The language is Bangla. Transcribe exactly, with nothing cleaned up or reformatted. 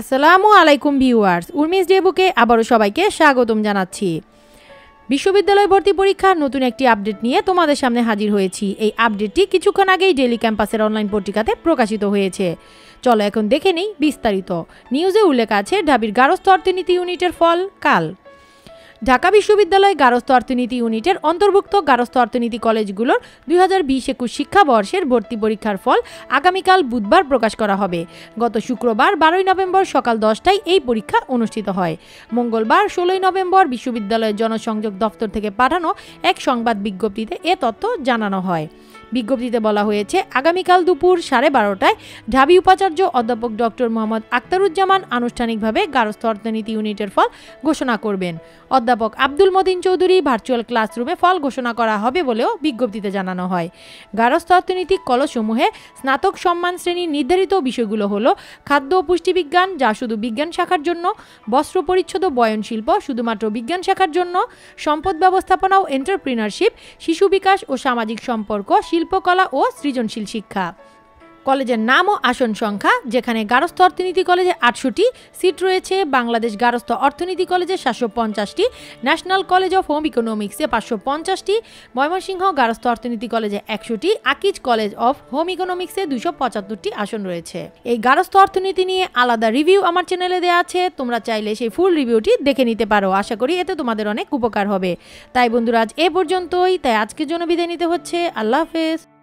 আসসালামু আলাইকুম ভিউয়ার্স, উর্মিস ডে বুকে আবারও সবাইকে স্বাগতম জানাচ্ছি। বিশ্ববিদ্যালয় ভর্তি পরীক্ষার নতুন একটি আপডেট নিয়ে তোমাদের সামনে হাজির হয়েছি। এই আপডেটটি কিছুক্ষণ আগেই ডেইলি ক্যাম্পাসের অনলাইন পত্রিকাতে প্রকাশিত হয়েছে। চলো এখন দেখে নিই বিস্তারিত। নিউজে উল্লেখ আছে ঢাবির গার্হস্থ্য অর্থনীতি ইউনিটের ফল কাল। ঢাকা বিশ্ববিদ্যালয় গার্হস্থ্য অর্থনীতি ইউনিটের অন্তর্ভুক্ত গার্হস্থ্য অর্থনীতি কলেজগুলোর দুই হাজার বিশ একুশ শিক্ষাবর্ষের ভর্তি পরীক্ষার ফল আগামীকাল বুধবার প্রকাশ করা হবে। গত শুক্রবার বারোই নভেম্বর সকাল দশটায় এই পরীক্ষা অনুষ্ঠিত হয়। মঙ্গলবার ষোলোই নভেম্বর বিশ্ববিদ্যালয়ের জনসংযোগ দপ্তর থেকে পাঠানো এক সংবাদ বিজ্ঞপ্তিতে এ তথ্য জানানো হয়। বিজ্ঞপ্তিতে বলা হয়েছে আগামীকাল দুপুর সাড়ে বারোটায় ঢাবি উপাচার্য অধ্যাপক ডক্টর মোহাম্মদ আখতারুজ্জামান আনুষ্ঠানিকভাবে গার্হস্থ্য অর্থনীতি ইউনিটের ফল ঘোষণা করবেন। অধ্যাপক আব্দুল মদিন চৌধুরী ভার্চুয়াল ক্লাসরুমে ফল ঘোষণা করা হবে বলেও বিজ্ঞপ্তিতে জানানো হয়। গার্হস্থ্য অর্থনীতিক কলেজসমূহে স্নাতক সম্মান শ্রেণীর নির্ধারিত বিষয়গুলো হলো খাদ্য ও পুষ্টিবিজ্ঞান, যা শুধু বিজ্ঞান শাখার জন্য, বস্ত্র পরিচ্ছদ ও বয়ন শিল্প, শুধুমাত্র বিজ্ঞান শাখার জন্য, সম্পদ ব্যবস্থাপনা ও এন্টারপ্রিনারশিপ, শিশু বিকাশ ও সামাজিক সম্পর্ক, শিল্পকলা ও সৃজনশীল শিক্ষা। কলেজের নাম ও আসন সংখ্যা, যেখানে গার্হস্থ্য অর্থনীতি কলেজে আটষট্টি সিট রয়েছে, বাংলাদেশ গার্হস্থ্য অর্থনীতি কলেজে সাতশো পঞ্চাশটি, ন্যাশনাল কলেজ অফ হোম ইকোনমিক্সে পাঁচশো পঞ্চাশটি, ময়মনসিংহ গার্হস্থ্য অর্থনীতি কলেজে একশোটি, আকিজ কলেজ অফ হোম ইকোনমিক্সে দুশো পঁচাত্তরটি আসন রয়েছে। এই গার্হস্থ্য অর্থনীতি নিয়ে আলাদা রিভিউ আমার চ্যানেলে দেওয়া আছে, তোমরা চাইলে সেই ফুল রিভিউটি দেখে নিতে পারো। আশা করি এতে তোমাদের অনেক উপকার হবে। তাই বন্ধুরা আজ এ পর্যন্তই। তাই আজকের জন্য বিদায় নিতে হচ্ছে। আল্লাহ হাফেজ।